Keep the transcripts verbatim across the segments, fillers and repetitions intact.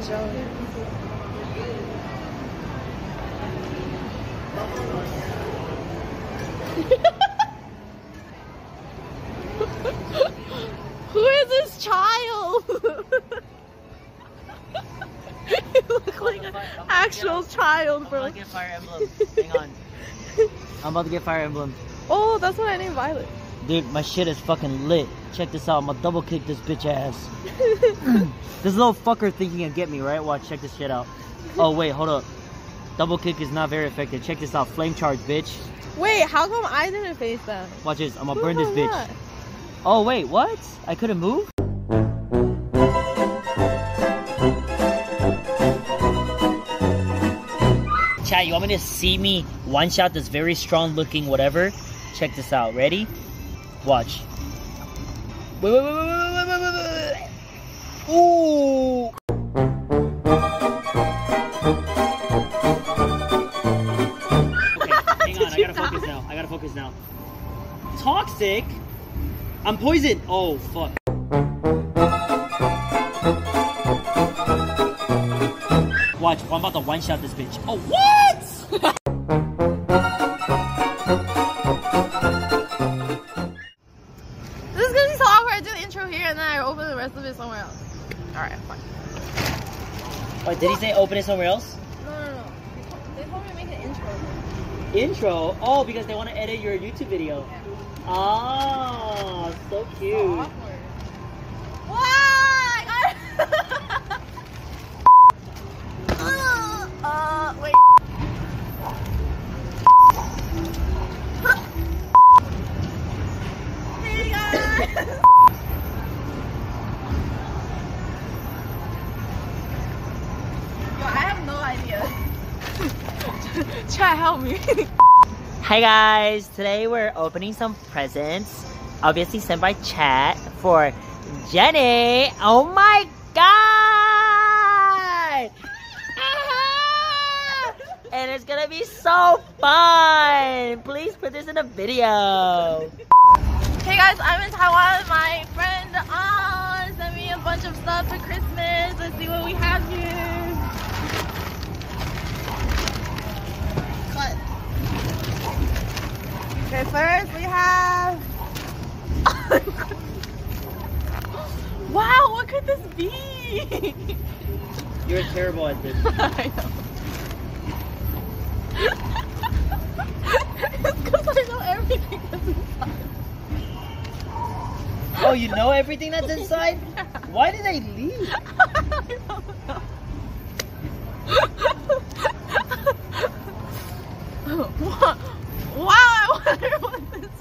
is relevant. Who is this child? You look like an actual child, bro. I'm about to get Fire Emblem. Hang on. I'm about to get Fire Emblem. Oh, that's why I named Violet. Dude, my shit is fucking lit. Check this out. I'm gonna double kick this bitch ass. This little fucker thinking he'll get me, right? Watch, check this shit out. Oh, wait, hold up. Double kick is not very effective. Check this out. Flame charge, bitch. Wait, how come I didn't face that? Watch this. I'm gonna burn this bitch. That? Oh, wait, what? I couldn't move? Chat, you want me to see me one-shot this very strong-looking whatever? Check this out. Ready? Watch. Wait, wait, wait, wait, wait, wait, wait, wait. Ooh. Okay, hang on. I gotta focus now. I gotta focus now. Toxic? I'm poisoned. Oh, fuck. Watch. I'm about to one-shot this bitch. Oh, what? Wait, did he say open it somewhere else? No, no, no. They told me to make an intro. Intro? Oh, because they want to edit your YouTube video. Ah, yeah. Oh, so cute. So awkward. Wow! uh, wait. Hey guys! Chat, help me. Hi guys, today we're opening some presents, obviously sent by chat for Jenny. Oh my god! And it's gonna be so fun. Please put this in a video. Hey guys, I'm in Taiwan. My friend Ah oh, sent me a bunch of stuff for Christmas. Let's see what we have here. Okay, first we have... Wow, what could this be? You're terrible at this. I know. It's because I know everything that's inside. Oh, you know everything that's inside? Yeah. Why did I leave? I don't know. What? Wow, I wonder what this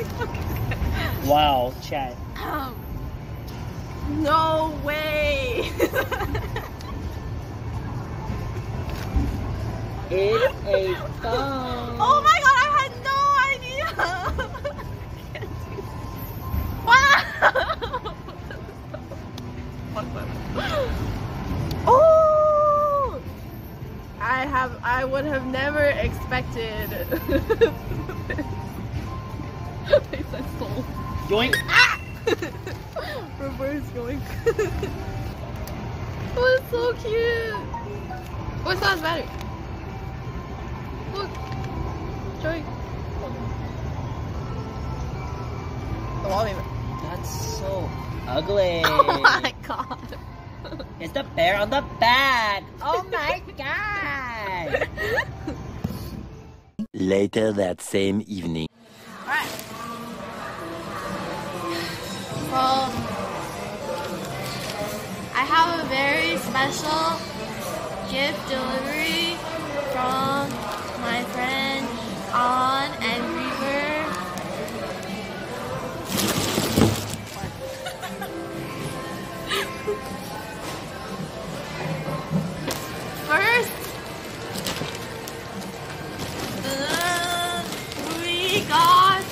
is. Okay. Wow, chat. Um, no way. It's a phone. Oh my god, I had no idea. I can't do this. Wow. Oh. I have, I would have never expected. They said soul. Yoink! Ah! Reverse yoink. Oh, it's so cute. Oh, it's not his battery. Look. Joy. The wallpaper. That's so ugly. Oh my god. It's the bear on the back. Oh my god. Later that same evening. Alright. Well, I have a very special gift delivery from my friend On and Griever. First, uh, we got,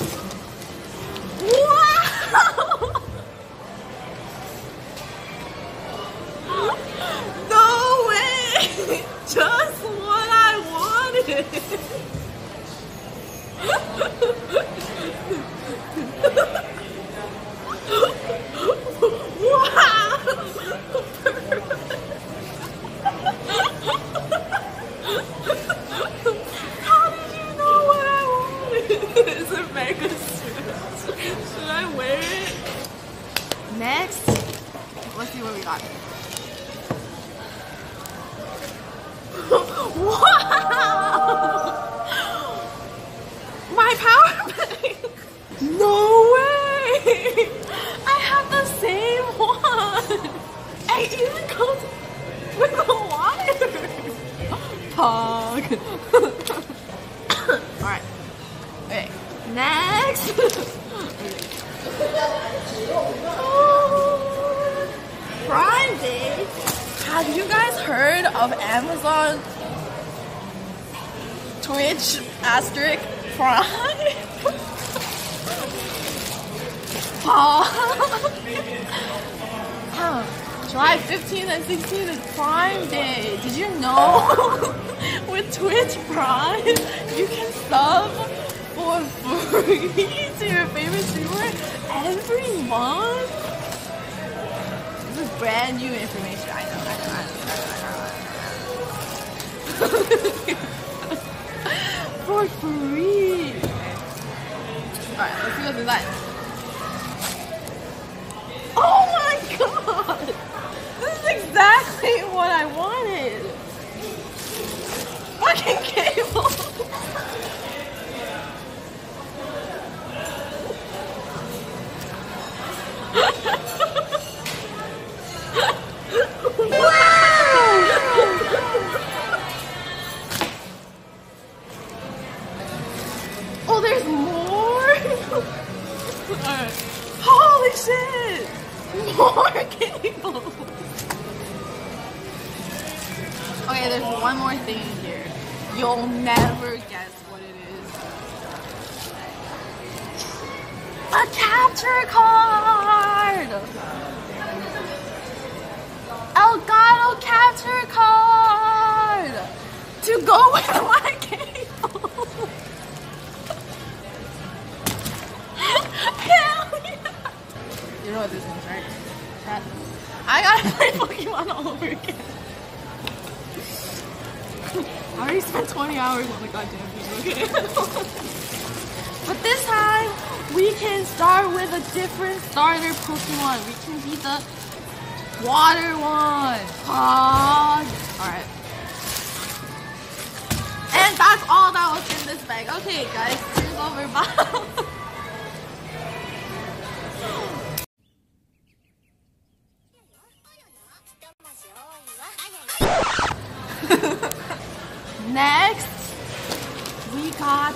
wow, no way, just what I wanted. Wow. like a suit. Should I wear it? Next, let's see what we got. Wow! My power bank! No way! I have the same one! It even comes with the water! Pog! Alright. Okay. Next! Oh, Prime Day! Have you guys heard of Amazon Twitch asterisk Prime? Oh. July fifteenth and sixteenth is Prime Day. Did you know with Twitch Prime you can sub for free to your favorite streamer every month? This is brand new information. I know, I know, I know, I know, I know. For free. Alright, let's see what's inside. Oh my god! This is exactly what I wanted! Fucking cable! You'll never guess what it is. A capture card! Elgato capture card! To go with my cable! Hell yeah! You know what this means, right? That, I gotta play Pokemon all over again. I already spent twenty hours on the goddamn video, okay? But this time, we can start with a different starter Pokemon. We can be the water one. Pog. Alright. And that's all that was in this bag. Okay, guys, here's over. Bye. Next, we got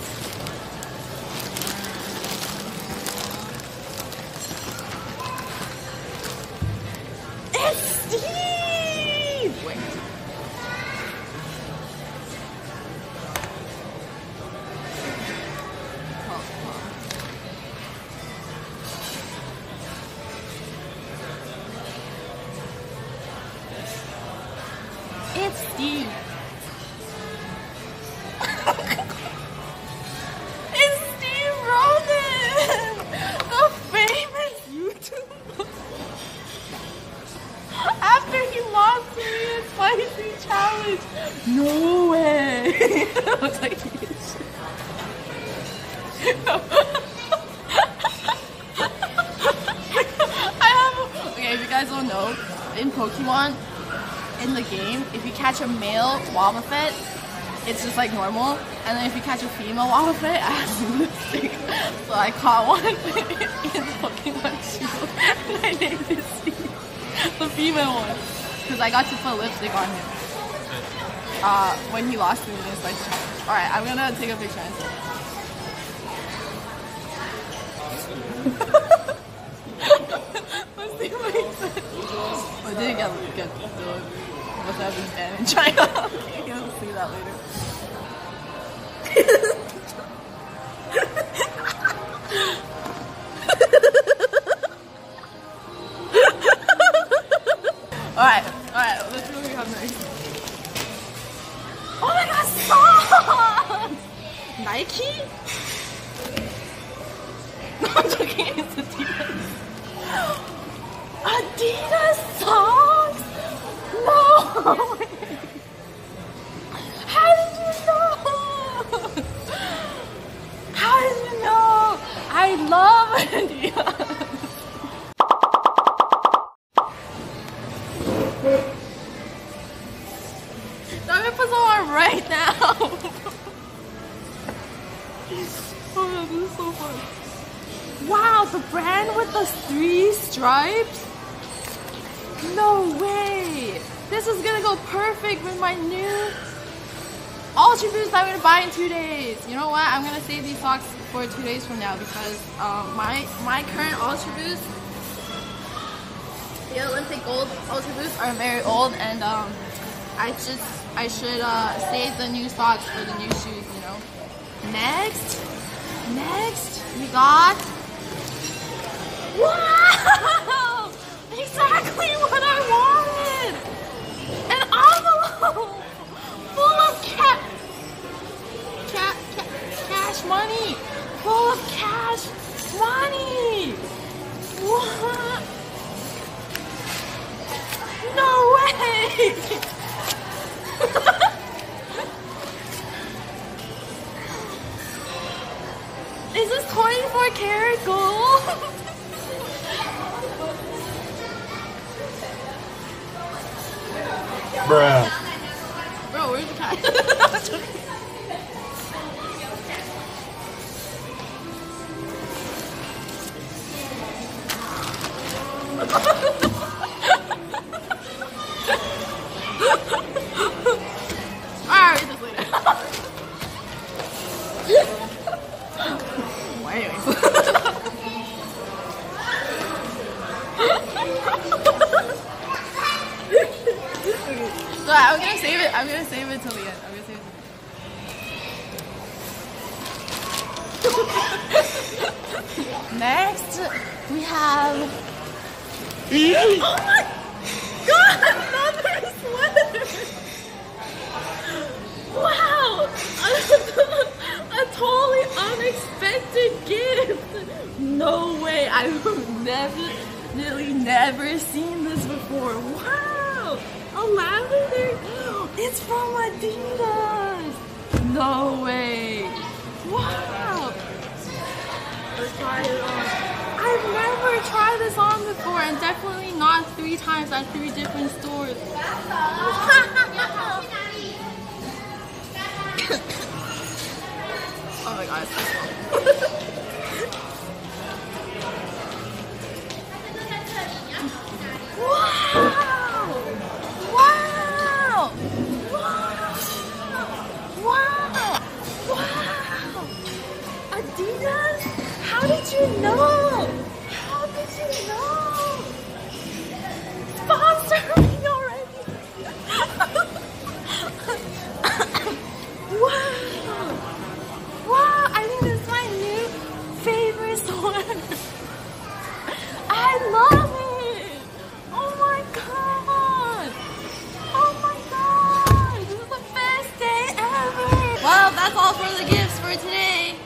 it's Steve. Wait. It's Steve. No way! I was like, I have. Okay, if you guys don't know, in Pokemon, in the game, if you catch a male Wobbuffet, it's just like normal, and then if you catch a female Wobbuffet, I have lipstick. So I caught one in Pokemon Shield, and I named it Steve, the female one, because I got to put lipstick on him. Uh, when he lost me in his first challenge. Alright, I'm gonna take a picture and let's see what he said. Oh, I didn't get looked at though. Must have been banned in China. Okay, you'll see that later. Alright, alright, let's see what we have next. Oh my god, stop! Nike? No, I'm joking, it's Adidas. Adidas socks? No! How did you know? How did you know? I love Adidas. I'm gonna put some on right now. Oh, this is so fun. Wow, the brand with the three stripes? No way. This is gonna go perfect with my new Ultra Boost I'm gonna buy in two days. You know what? I'm gonna save these socks for two days from now because um, my my current Ultra Boost, the Olympic Gold Ultra Boosts, are very old, and um, I just I should uh, save the new socks for the new shoes. You know. Next, next we got. Wow! Exactly what I wanted. An envelope. Full of cat, cat, cat, cash money, full of cash money. What? No way! Is this twenty-four karat gold? Bruh. Bro, where's the cat? I'll read this later. Well, anyways. So I'm gonna save it. I'm gonna save it till the end. I'm gonna save it till the end. Next, we have. Oh my God! Another sweater. Wow! A totally unexpected gift. No way! I've never, really, never seen this before. Wow! A lavender? It's from Adidas! No way! Wow! Let's try it on. I've never tried this on before, and definitely not three times at three different stores. Oh my God, it's so small. No! How did you know? Sponsor me already! Wow! Wow! I think this is my new favorite sweater. I love it! Oh my God! Oh my God! This is the best day ever! Well, that's all for the gifts for today.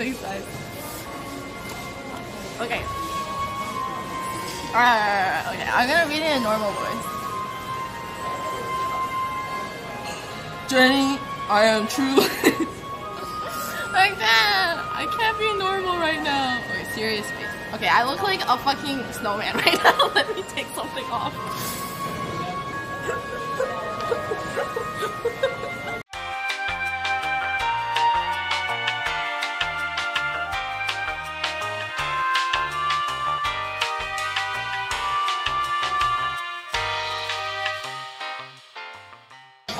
Thanks, guys. Okay. Uh, okay, I'm gonna read it in normal voice. Jenny, I am truly... like that! I can't be normal right now. Wait, serious face. Okay, I look like a fucking snowman right now. Let me take something off.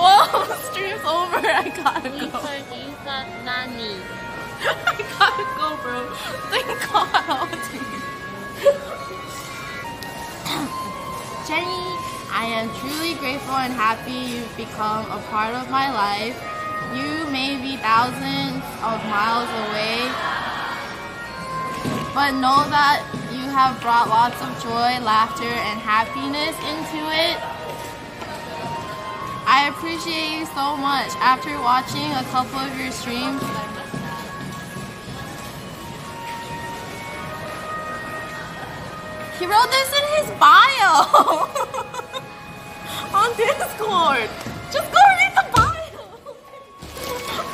Whoa, stream's over. I gotta go. I gotta go, bro. Thank God. Oh, Jenny, I am truly grateful and happy you've become a part of my life. You may be thousands of miles away, but know that you have brought lots of joy, laughter, and happiness into it. I appreciate you so much. After watching a couple of your streams, he wrote this in his bio. On Discord! Just go read the bio!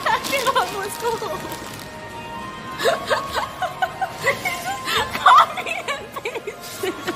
Pack it up, let's go! He just copy and pasted it!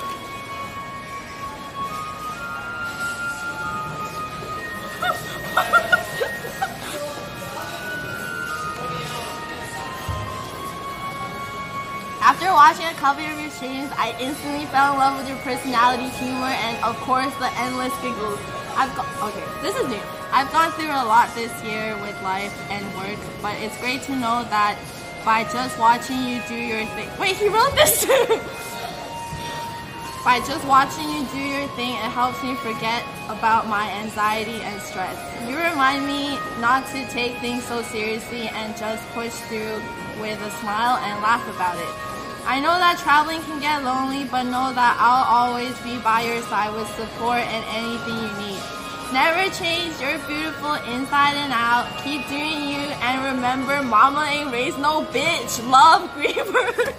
After watching a couple of your streams, I instantly fell in love with your personality, humor, and of course the endless giggles. I've got okay, this is new. I've gone through a lot this year with life and work, but it's great to know that by just watching you do your thing. Wait, he wrote this too. By just watching you do your thing, it helps me forget about my anxiety and stress. You remind me not to take things so seriously and just push through with a smile and laugh about it. I know that traveling can get lonely, but know that I'll always be by your side with support and anything you need. Never change, you're beautiful inside and out. Keep doing you, and remember, mama ain't raised no bitch. Love, Griever.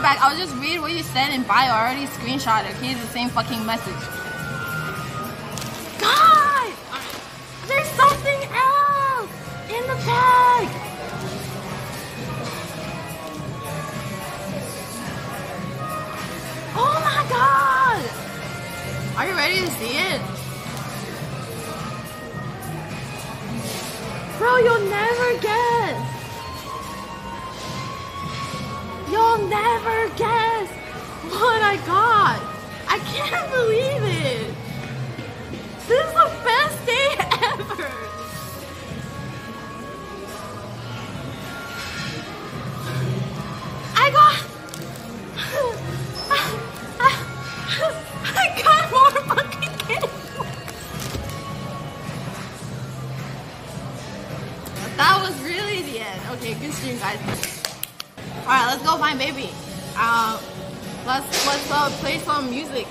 Back. I'll just read what you said in bio. I already screenshot it. Here's the same fucking message. God! There's something else in the bag! Oh my God! Are you ready to see it? Bro, you'll never guess! Okay, good stream, guys. All right, let's go find baby. Um, let's let's uh, play some music.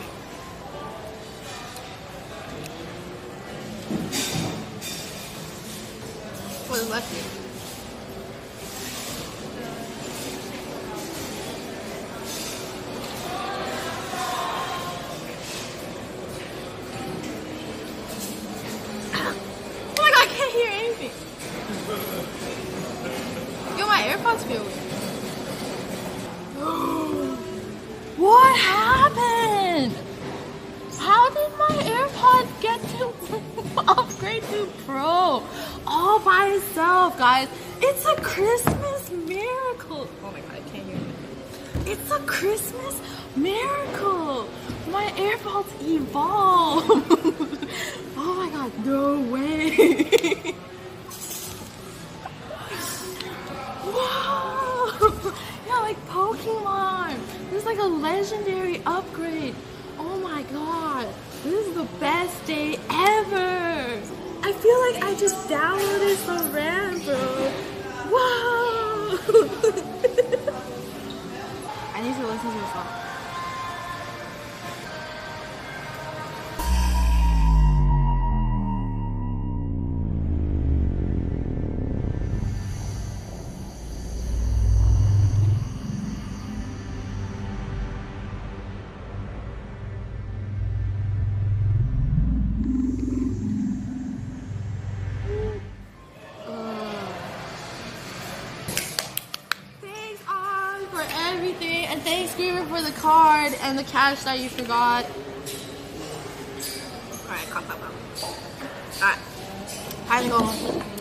What is left here? What happened? How did my AirPods get to upgrade to Pro all by itself, guys? It's a Christmas miracle. Oh my god, I can't hear it. It's a Christmas miracle. My AirPods evolved. Oh my god, no way. Pokemon! This is like a legendary upgrade. Oh my god. This is the best day ever. I feel like I just downloaded some random. Wow! I need to listen to this song. Card and the cash that you forgot. Alright, come, come, come. Alright. Time to go home.